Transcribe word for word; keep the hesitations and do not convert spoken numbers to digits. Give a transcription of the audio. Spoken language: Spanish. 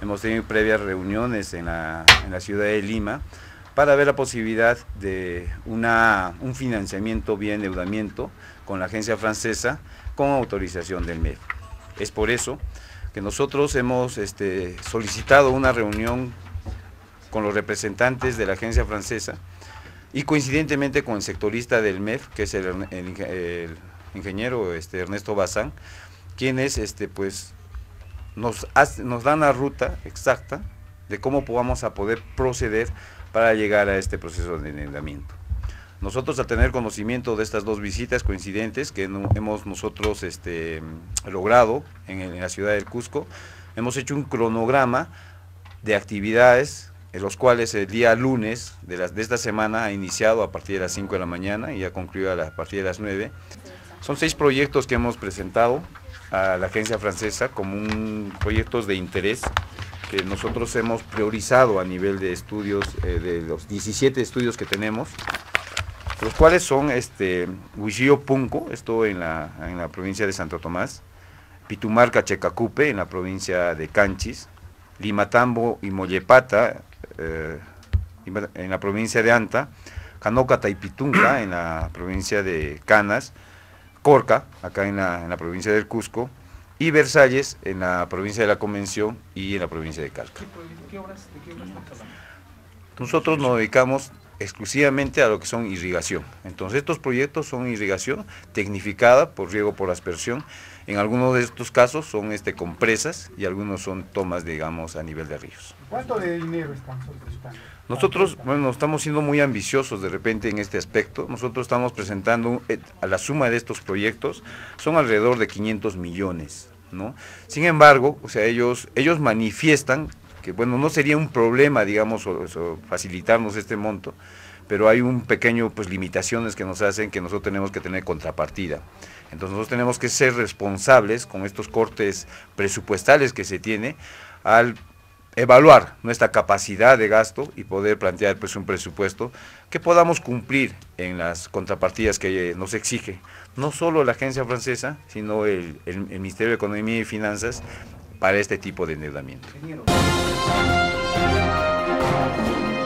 Hemos tenido previas reuniones en la, en la ciudad de Lima para ver la posibilidad de una, un financiamiento vía endeudamiento con la agencia francesa con autorización del M E F. Es por eso que nosotros hemos este, solicitado una reunión con los representantes de la agencia francesa y coincidentemente con el sectorista del M E F, que es el, el, el ingeniero este, Ernesto Bazán, quienes este, pues, nos, nos dan la ruta exacta de cómo vamos a poder proceder para llegar a este proceso de endeudamiento. Nosotros, al tener conocimiento de estas dos visitas coincidentes que hemos nosotros este, logrado en, en la ciudad del Cusco, hemos hecho un cronograma de actividades, en los cuales el día lunes de, las, de esta semana ha iniciado a partir de las cinco de la mañana y ha concluido a, la, a partir de las nueve. Son seis proyectos que hemos presentado a la agencia francesa como un, proyectos de interés que nosotros hemos priorizado a nivel de estudios, eh, de los diecisiete estudios que tenemos, los cuales son este, Huishio Punco, esto en la, en la provincia de Santo Tomás, Pitumarca, Checacupe, en la provincia de Canchis, Limatambo y Mollepata, eh, en la provincia de Anta, Canócata y Pitunca, en la provincia de Canas, Porca, acá en la, en la provincia del Cusco, y Versalles, en la provincia de la Convención y en la provincia de Cusco. ¿Qué obras, de qué obras están hablando? Nosotros nos dedicamos exclusivamente a lo que son irrigación. Entonces estos proyectos son irrigación tecnificada por riego por aspersión. En algunos de estos casos son este, compresas y algunos son tomas, digamos, a nivel de ríos. ¿Cuánto de dinero están solicitando? Nosotros, bueno, estamos siendo muy ambiciosos de repente en este aspecto. Nosotros estamos presentando a la suma de estos proyectos, son alrededor de quinientos millones, ¿no? Sin embargo, o sea, ellos, ellos manifiestan que bueno, no sería un problema, digamos, o, o facilitarnos este monto, pero hay un pequeño, pues, limitaciones que nos hacen que nosotros tenemos que tener contrapartida. Entonces nosotros tenemos que ser responsables con estos cortes presupuestales que se tiene al evaluar nuestra capacidad de gasto y poder plantear, pues, un presupuesto que podamos cumplir en las contrapartidas que nos exige, no solo la agencia francesa, sino el, el, el Ministerio de Economía y Finanzas, para este tipo de endeudamiento.